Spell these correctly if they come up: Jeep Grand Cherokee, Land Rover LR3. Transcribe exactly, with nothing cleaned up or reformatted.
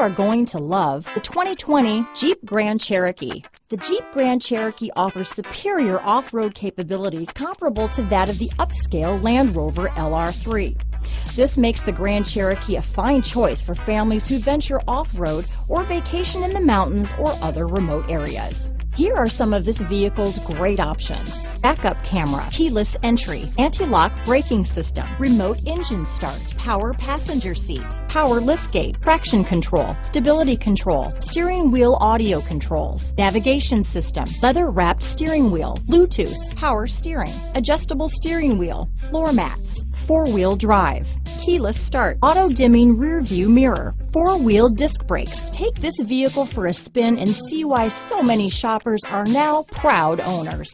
are going to love the twenty twenty Jeep Grand Cherokee. The Jeep Grand Cherokee offers superior off-road capability comparable to that of the upscale Land Rover L R three. This makes the Grand Cherokee a fine choice for families who venture off-road or vacation in the mountains or other remote areas. Here are some of this vehicle's great options: backup camera, keyless entry, anti-lock braking system, remote engine start, power passenger seat, power liftgate, traction control, stability control, steering wheel audio controls, navigation system, leather-wrapped steering wheel, Bluetooth, power steering, adjustable steering wheel, floor mats, four-wheel drive, keyless start, auto-dimming rear-view mirror, four-wheel disc brakes. Take this vehicle for a spin and see why so many shoppers are now proud owners.